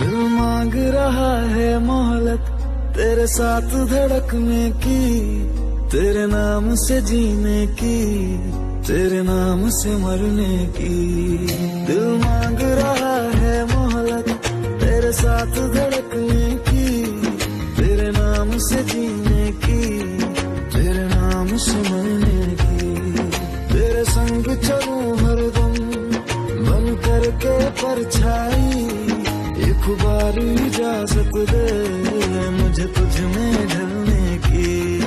दिल मांग रहा है मोहलत तेरे साथ धड़कने की, तेरे नाम से जीने की, तेरे नाम से मरने की। दिल मांग रहा है मोहलत तेरे साथ धड़कने की, तेरे नाम से जीने की, तेरे नाम से मरने की। तेरे संग चलूं हरदम बन करके परछाई, एक बार इजाजत दे मुझे तुझ में ढलने की।